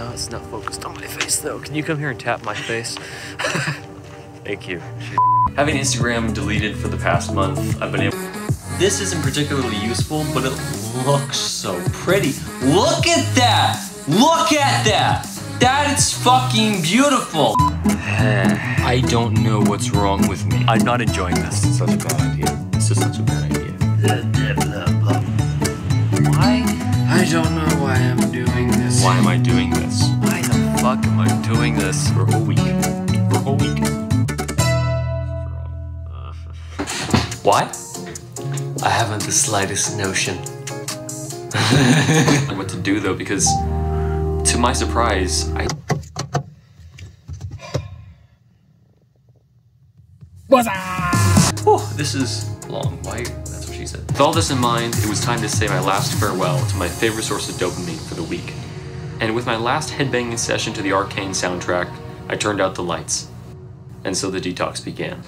No, it's not focused on my face though. Can you come here and tap my face? Thank you. Having Instagram deleted for the past month, I've been able... This isn't particularly useful, but it looks so pretty. Look at that! Look at that! That is fucking beautiful! I don't know what's wrong with me. I'm not enjoying this. It's such a bad idea. This is such a bad idea. Why? I don't know why I'm doing this. Why am I doing this? Why the fuck am I doing this? For a whole week. For a whole week. Why? I haven't the slightest notion. I don't know what to do though, because to my surprise, I... What's up? Oh, this is long. Why? That's what she said. With all this in mind, it was time to say my last farewell to my favorite source of dopamine for the week. And with my last headbanging session to the Arcane soundtrack, I turned out the lights. And so the detox began.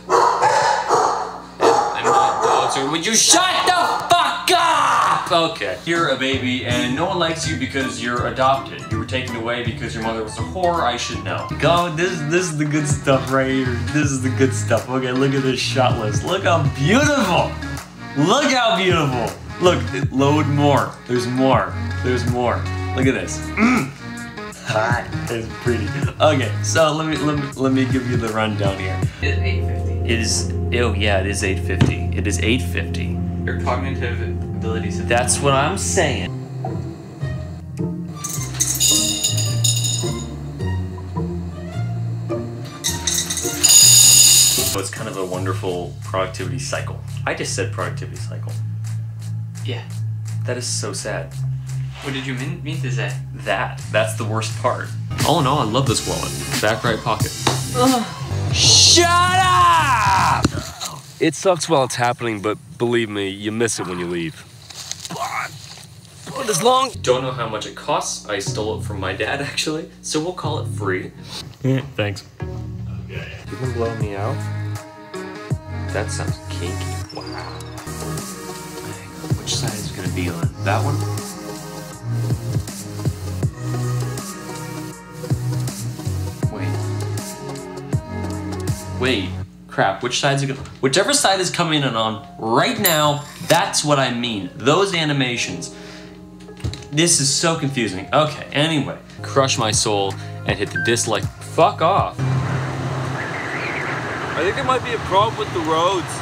Would you shut the fuck up? Okay. You're a baby and no one likes you because you're adopted. You were taken away because your mother was a whore, I should know. Go, this is the good stuff right here. This is the good stuff. Okay, look at this shot list. Look how beautiful. Look how beautiful. Look, load more. There's more. There's more. Look at this. Hot. It's pretty. Okay, so let me give you the rundown here. It's 8:50. It is. Oh yeah, it is 8:50. It is 8:50. Your cognitive abilities. Have that's what I'm saying. So it's kind of a wonderful productivity cycle. I just said productivity cycle. Yeah. That is so sad. What did you mean to say? That's the worst part. All in all, I love this wallet. Back right pocket. Ugh. Shut up! It sucks while it's happening, but believe me, you miss it when you leave. What is long? Don't know how much it costs. I stole it from my dad, actually, so we'll call it free. Thanks. Okay. You can blow me out? That sounds kinky. Wow. Which side is it gonna be on? That one? Wait, crap, which side's it gonna- Whichever side is coming in on right now, that's what I mean. Those animations. This is so confusing. Okay, anyway. Crush my soul and hit the dislike. Fuck off. I think there might be a problem with the roads.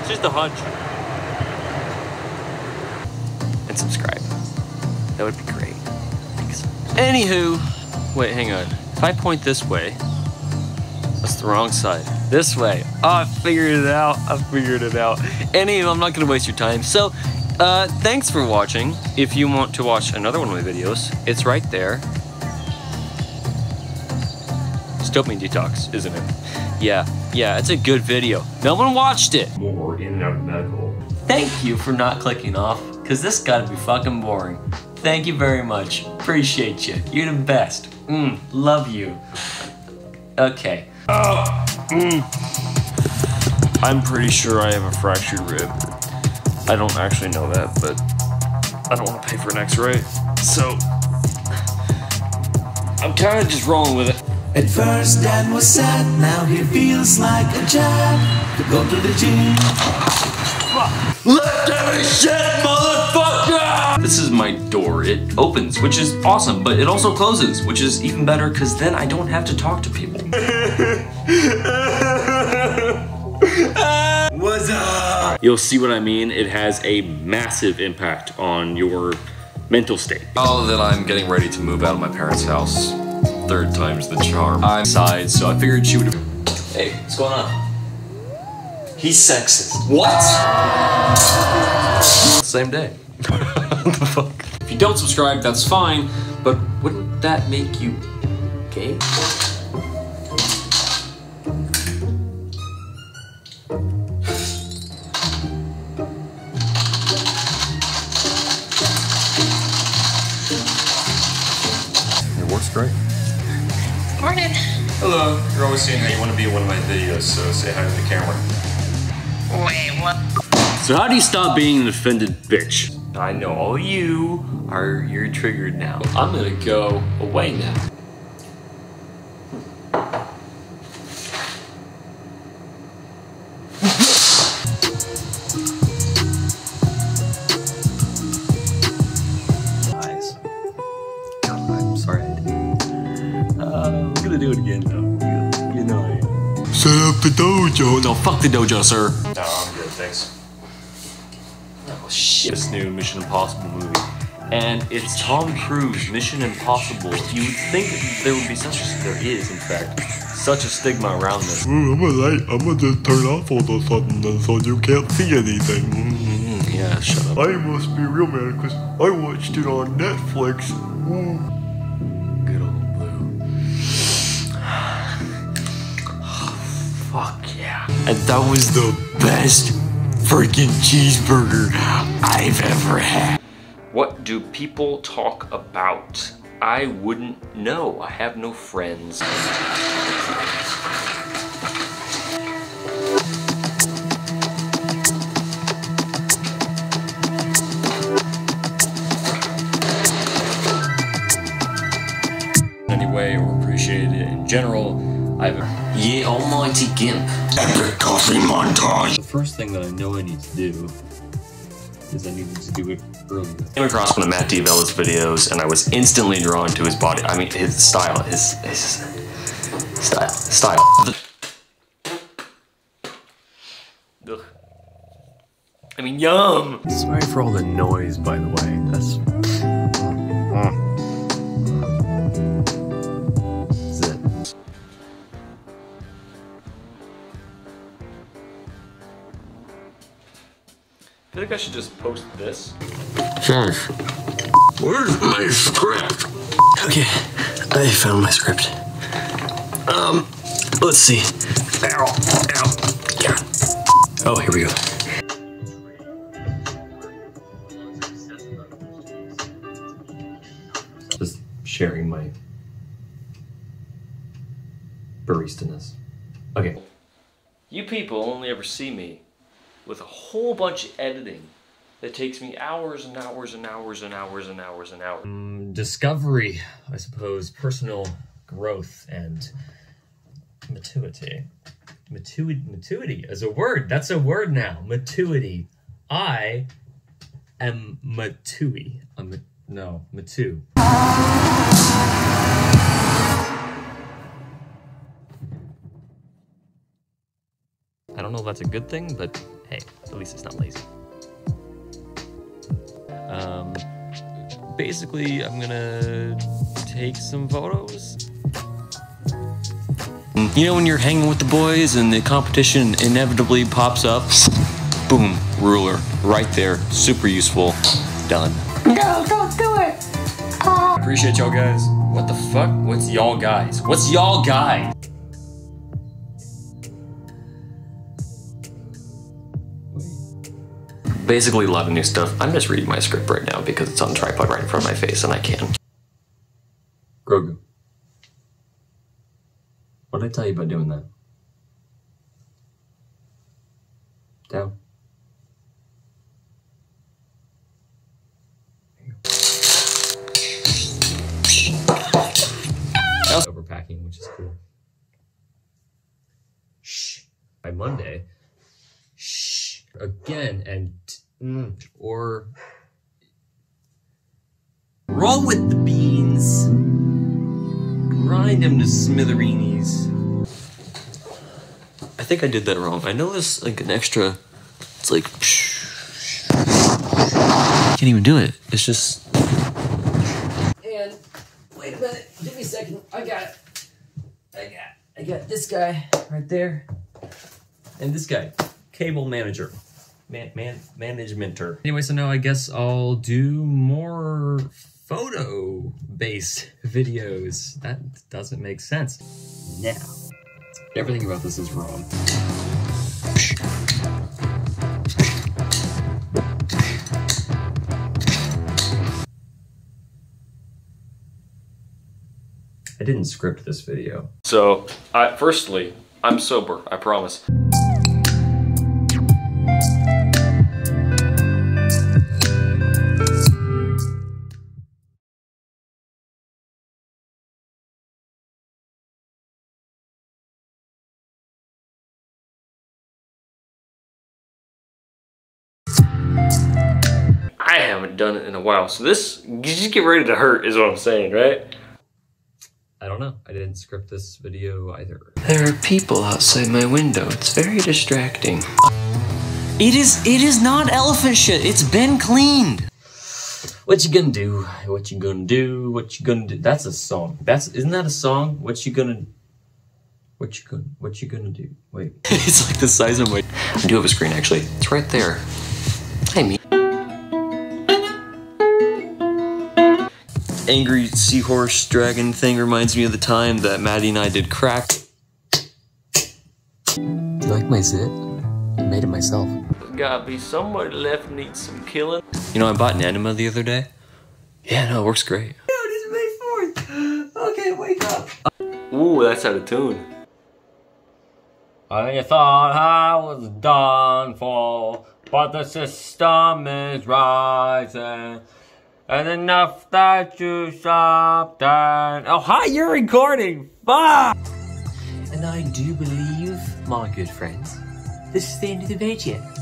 It's just a hunch. And subscribe. That would be great. Thanks. Anywho, wait, hang on. If I point this way, that's the wrong side. This way. Oh, I figured it out. I figured it out. Anyway, I'm not going to waste your time. So, thanks for watching. If you want to watch another one of my videos, it's right there. It's Dopamine Detox, isn't it? Yeah, it's a good video. No one watched it. More in and out of medical. Thank you for not clicking off, because this got to be fucking boring. Thank you very much. Appreciate you. You're the best. Love you. Okay. I'm pretty sure I have a fractured rib. I don't actually know that, but I don't want to pay for an x-ray, so I'm kind of just rolling with it. At first, Dad was sad, now he feels like a child. To go to the gym. Lift every shit, motherfucker! This is my door. It opens, which is awesome, but it also closes, which is even better, because then I don't have to talk to people. What's up? You'll see what I mean. It has a massive impact on your mental state. Oh, that I'm getting ready to move out of my parents' house. Third time's the charm. I'm inside, so I figured she would have... Hey, what's going on? He's sexist. What? Same day. What the fuck? If you don't subscribe, that's fine, but wouldn't that make you gay? It works great. Morning. Hello. You're always saying that you want to be in one of my videos, so say hi to the camera. Wait, what? So how do you stop being an offended bitch? I know all you are, you're triggered now. I'm gonna go away now. Eyes. God, I'm sorry. I'm gonna do it again though. You know I am. Set up the dojo. No, fuck the dojo, sir. No, I'm good, thanks. Oh shit. This new Mission Impossible movie. And it's Tom Cruise, Mission Impossible. You would think there would be such a, there is in fact, such a stigma around this. Ooh, I'm gonna just turn off all of a sudden so you can't see anything. Mm-hmm. Yeah, shut up. I must be real mad because I watched it on Netflix. Ooh. Good old Blue. Oh, fuck yeah. And that was the best freaking cheeseburger I've ever had. What do people talk about? I wouldn't know. I have no friends. Anyway, or appreciate it in general. Yeah, almighty gimp. Epic coffee montage. The first thing that I know I need to do is I needed to do it earlier. I came across one of Matt DiVella's videos and I was instantly drawn to his body. I mean, his style, his style. Ugh. I mean, yum! Sorry for all the noise, by the way. That's... I feel like I should just post this. Sure. Where's my script? Okay, I found my script. Let's see. Ow, ow, God. Oh, here we go. Just sharing my barista-ness. Okay. You people only ever see me with a whole bunch of editing that takes me hours and hours and hours and hours and hours and hours. Discovery, I suppose, personal growth and maturity. Maturity is a word. That's a word now. Maturity. I am matui. No, matu. I don't know if that's a good thing, but hey, at least it's not lazy. Basically, I'm gonna take some photos. You know when you're hanging with the boys and the competition inevitably pops up? Boom, ruler, right there, super useful, done. No, don't do it! Appreciate y'all guys. What the fuck? What's y'all guys? What's y'all guys? Basically a lot of new stuff. I'm just reading my script right now because it's on a tripod right in front of my face and I can't. Grogu. What did I tell you about doing that? Down. Overpacking, which is cool. Shh. By Monday. Shh. Again and... or roll with the beans, grind them to smithereenies. I think I did that wrong. I know there's like an extra, it's like, can't even do it. It's just. And wait a minute, give me a second. I got this guy right there, and this guy, cable manager. Managementer. Anyway, so now I guess I'll do more photo-based videos. That doesn't make sense. Now, everything about this is wrong. I didn't script this video. So, firstly, I'm sober, I promise. I haven't done it in a while. So this, just get ready to hurt is what I'm saying, right? I don't know. I didn't script this video either. There are people outside my window. It's very distracting. It is not elephant shit. It's been cleaned. What you gonna do? What you gonna do? What you gonna do? That's a song. Isn't that a song? What you gonna do? Wait. It's like the size of my. I do have a screen actually. It's right there. Hi me. Angry seahorse dragon thing reminds me of the time that Maddie and I did crack. Do you like my zit? I made it myself. Gotta be somebody left needs some killing. You know, I bought an enema the other day. Yeah, no, it works great. Dude, it's May 4th. Okay, wake up. Ooh, that's out of tune. I thought I was done for, but the system is rising. And enough that you shop down. Oh, hi, you're recording. Fuck! And I do believe, my good friends, this is the end of the video.